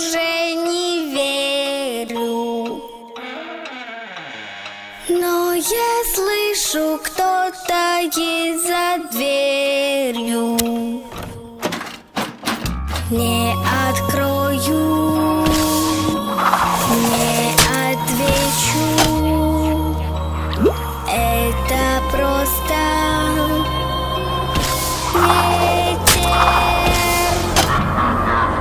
уже не верю. Но я слышу, кто-то есть за дверью. Не открою, не отвечу. Это просто ветер.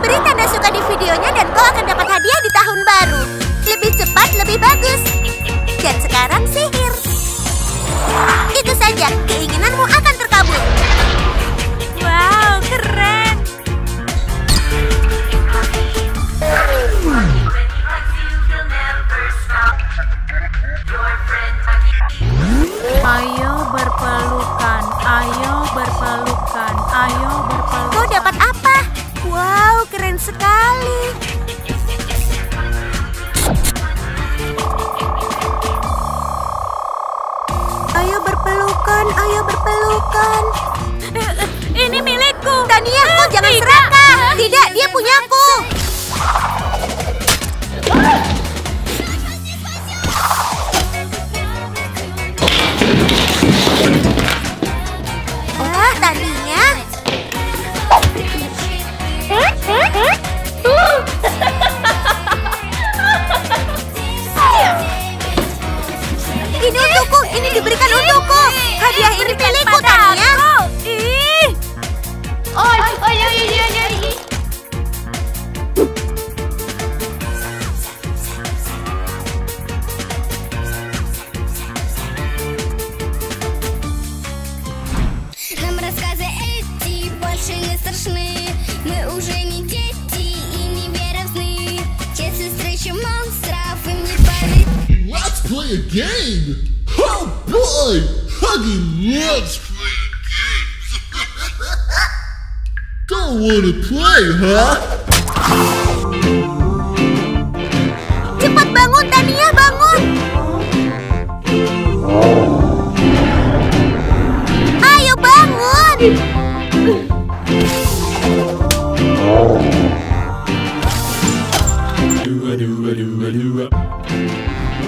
Бери tanda suka di videonya dan kau akan dapat hadiah di tahun baru. Lebih cepat, lebih bagus. Dan sekarang sihir. Itu saja, keinginanmu akan terkabul. Wow, keren. Ayo berpelukan, ayo berpelukan, ayo berpelukan. Kau dapat apa? Wow, keren sekali. Ayo berpelukan. Ini milikku. Tania, kau jangan serakah. Tidak, dia punyaku. Wah, Tania. Ini untukku, ini diberikan untukku. Hadiah ini milikku, Tania. Ih. Oh, play a game? Oh boy! Huggy loves playing games! Don't wanna play, huh? Cepat bangun, Tania, bangun! Ayo bangun!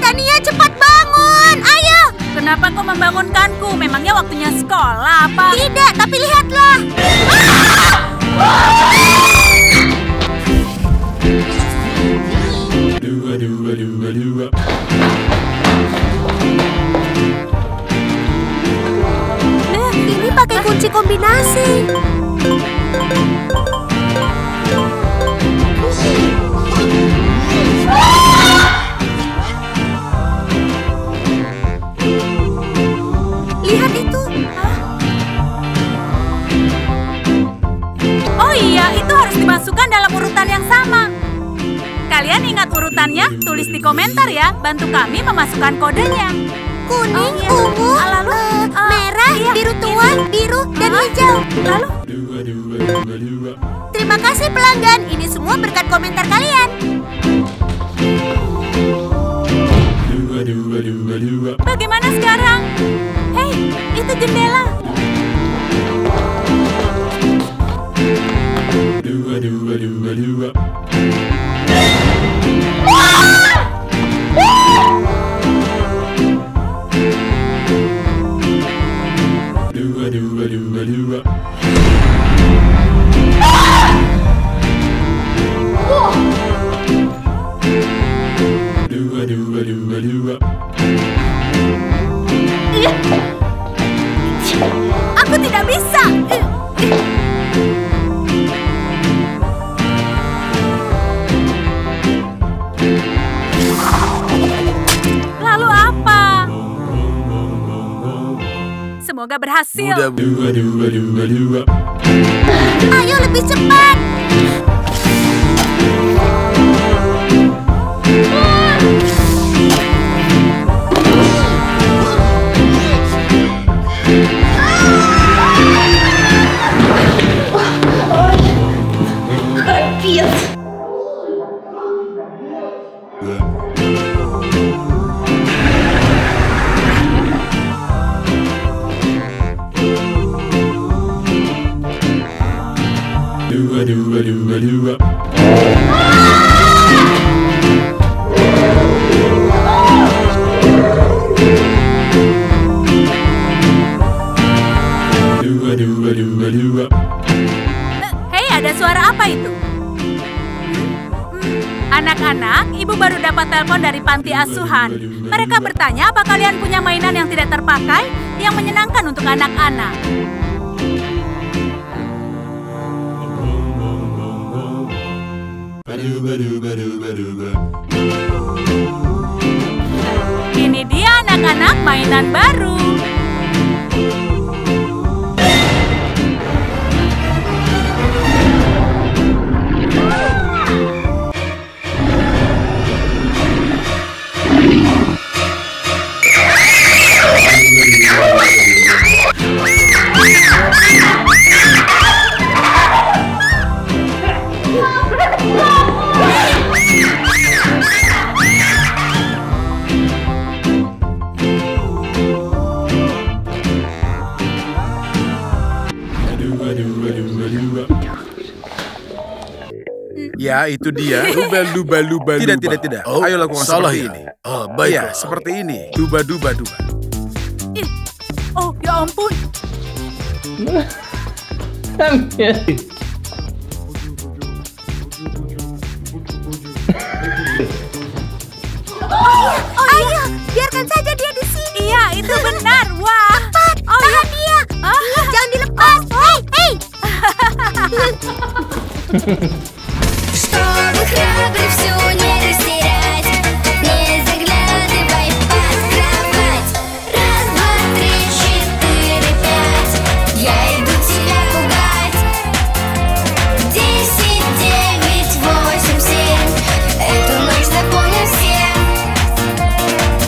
Tania, cepat bangun, ayo. Kenapa kau membangunkanku? Memangnya waktunya sekolah apa? Tidak, tapi lihatlah. Nah, ini pakai kunci kombinasi. Lihat itu. Hah? Oh iya, itu harus dimasukkan dalam urutan yang sama. Kalian ingat urutannya? Tulis di komentar ya. Bantu kami memasukkan kodenya. Kuning, ungu, lalu merah, iya, biru tua, biru, dan hijau. Lalu. Terima kasih pelanggan. Ini semua berkat komentar kalian. Bagaimana sekarang? Hei, itu jendela. Aku tidak bisa. Lalu apa? Semoga berhasil. Ayo lebih cepat. Do Hei, ada suara apa itu? Anak-anak, ibu baru dapat telepon dari panti asuhan. Mereka bertanya apa kalian punya mainan yang tidak terpakai, yang menyenangkan untuk anak-anak. Ini dia anak-anak mainan baru. Ya, itu dia. Duba-duba-duba. Tidak. Oh, ayo lakukan seperti ini. Oh, baik. Ya, seperti ini. Duba-duba-duba. Oh, ya ampun. Oh, ayo, biarkan saja dia di sini. Iya, itu benar. Wah. Cepat, tahan dia. Jangan dilepas. Hei. Чтобы храбрый все